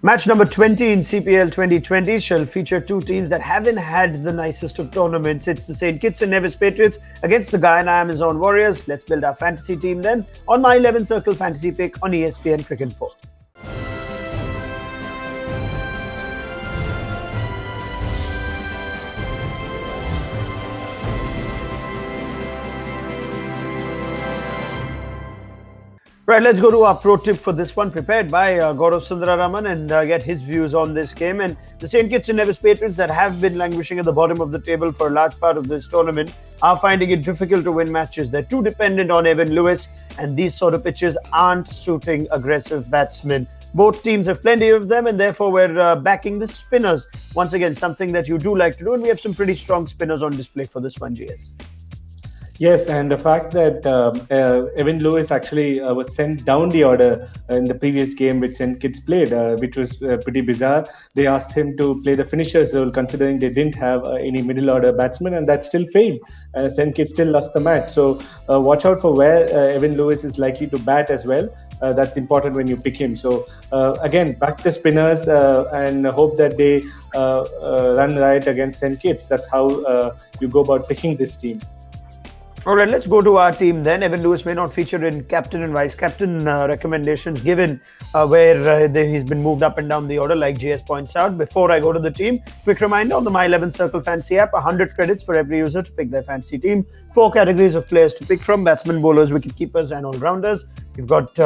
Match number 20 in CPL 2020 shall feature two teams that haven't had the nicest of tournaments. It's the St. Kitts and Nevis Patriots against the Guyana Amazon Warriors. Let's build our fantasy team then on My 11 Circle Fantasy Pick on ESPN Cricinfo. Right, let's go to our pro tip for this one, prepared by Gaurav Sundararaman, and get his views on this game. And the St. Kitts and Nevis Patriots, that have been languishing at the bottom of the table for a large part of this tournament, are finding it difficult to win matches. They're too dependent on Evan Lewis, and these sort of pitches aren't suiting aggressive batsmen. Both teams have plenty of them, and therefore we're backing the spinners. Once again, something that you do like to do, and we have some pretty strong spinners on display for this one, GS. Yes, and the fact that Evan Lewis actually was sent down the order in the previous game which St. Kitts played, which was pretty bizarre. They asked him to play the finisher's role, considering they didn't have any middle order batsmen, and that still failed. St. Kitts still lost the match. So watch out for where Evan Lewis is likely to bat as well. That's important when you pick him. So again, back to spinners and hope that they run right against St. Kitts. That's how you go about picking this team. All right, let's go to our team then. Evan Lewis may not feature in captain and vice-captain recommendations, given where he's been moved up and down the order, like GS points out. Before I go to the team, quick reminder on the My 11 Circle Fantasy app, 100 credits for every user to pick their fantasy team. 4 categories of players to pick from: batsmen, bowlers, wicketkeepers, and all-rounders. You've got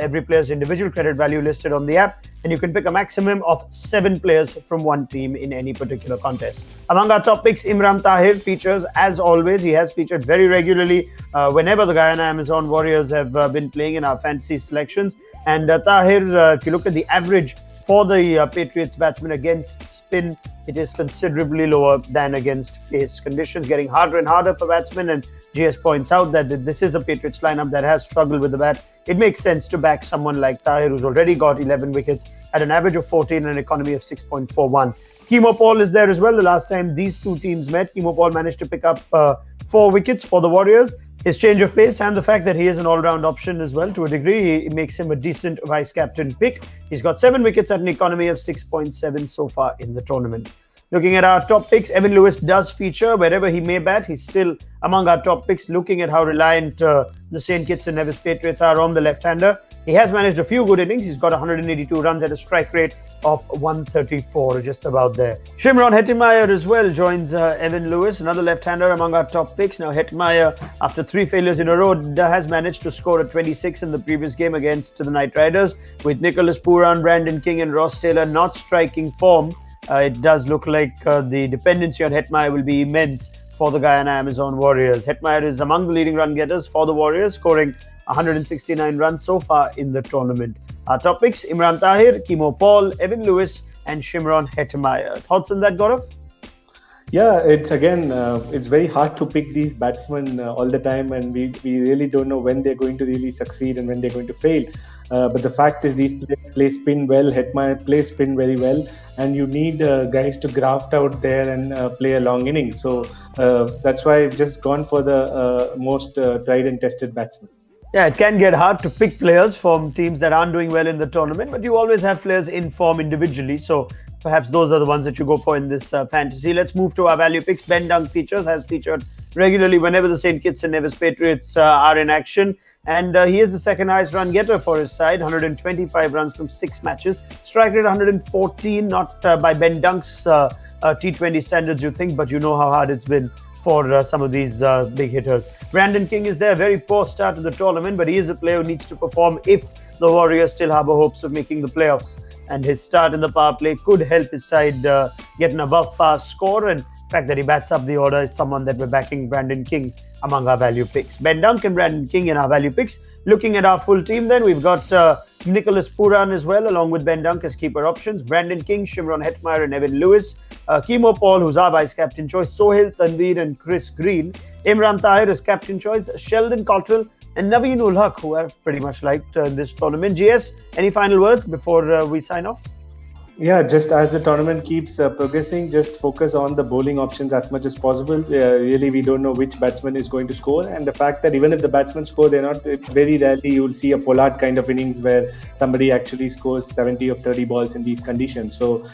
every player's individual credit value listed on the app, and you can pick a maximum of 7 players from one team in any particular contest. Among our top picks, Imran Tahir features as always. He has featured very regularly whenever the Guyana Amazon Warriors have been playing in our fantasy selections. And Tahir, if you look at the average for the Patriots batsmen against spin, it is considerably lower than against pace. Conditions getting harder and harder for batsmen, and GS points out that this is a Patriots lineup that has struggled with the bat. It makes sense to back someone like Tahir, who's already got 11 wickets at an average of 14 and an economy of 6.41. Kheema Paul is there as well. The last time these two teams met, Kheema Paul managed to pick up 4 wickets for the Warriors. His change of pace and the fact that he is an all-round option as well, to a degree, it makes him a decent vice-captain pick. He's got 7 wickets at an economy of 6.7 so far in the tournament. Looking at our top picks, Evan Lewis does feature. Wherever he may bat, he's still among our top picks. Looking at how reliant the St. Kitts and Nevis Patriots are on the left-hander, he has managed a few good innings. He's got 182 runs at a strike rate of 134, just about there. Shimron Hetmyer as well joins Evan Lewis, another left-hander among our top picks. Now, Hetmyer, after 3 failures in a row, has managed to score a 26 in the previous game against the Knight Riders. With Nicholas Puran, Brandon King and Ross Taylor not striking form, it does look like the dependency on Hetmyer will be immense for the Guyana Amazon Warriors. Hetmyer is among the leading run getters for the Warriors, scoring 169 runs so far in the tournament. Our top picks: Imran Tahir, Kheema Paul, Evan Lewis and Shimron Hetmyer. Thoughts on that, Gaurav? Yeah, it's again, it's very hard to pick these batsmen all the time, and we really don't know when they're going to really succeed and when they're going to fail. But the fact is, these players play spin well. Hetmyer plays spin very well, and you need guys to graft out there and play a long inning. So that's why I've just gone for the most tried and tested batsmen. Yeah, it can get hard to pick players from teams that aren't doing well in the tournament, but you always have players in form individually. So perhaps those are the ones that you go for in this fantasy. Let's move to our value picks. Ben Dunk has featured regularly whenever the St. Kitts and Nevis Patriots are in action. And he is the second highest run getter for his side, 125 runs from 6 matches. Strike rate 114, not by Ben Dunk's T20 standards, you think, but you know how hard it's been for some of these big hitters. Brandon King is there, very poor start to the tournament, but he is a player who needs to perform if the Warriors still harbour hopes of making the playoffs. And his start in the power play could help his side get an above-par score. And the fact that he bats up the order is someone that we're backing, Brandon King, among our value picks. Ben Dunk and Brandon King in our value picks. Looking at our full team then, we've got Nicholas Puran as well, along with Ben Dunk as keeper options. Brandon King, Shimron Hetmyer and Evan Lewis. Kheema Paul, who's our vice-captain choice. Sohil Tanveer and Chris Green. Imran Tahir as captain choice. Sheldon Cottrell and Naveen Ulhaq, who I've pretty much liked in this tournament. GS, any final words before we sign off? Yeah, just as the tournament keeps progressing, just focus on the bowling options as much as possible. Really, we don't know which batsman is going to score, and the fact that even if the batsmen score, they're not, very rarely you will see a Pollard kind of innings where somebody actually scores 70 of 30 balls in these conditions. So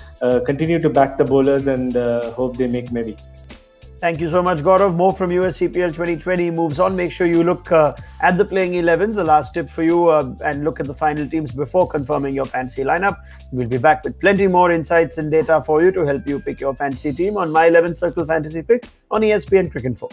continue to back the bowlers and hope they make merry. Thank you so much, Gaurav. More from US CPL 2020 moves on. Make sure you look at the playing 11s, the last tip for you, and look at the final teams before confirming your fancy lineup. We'll be back with plenty more insights and data for you to help you pick your fancy team on My 11 Circle Fantasy Pick on ESPN Cricinfo.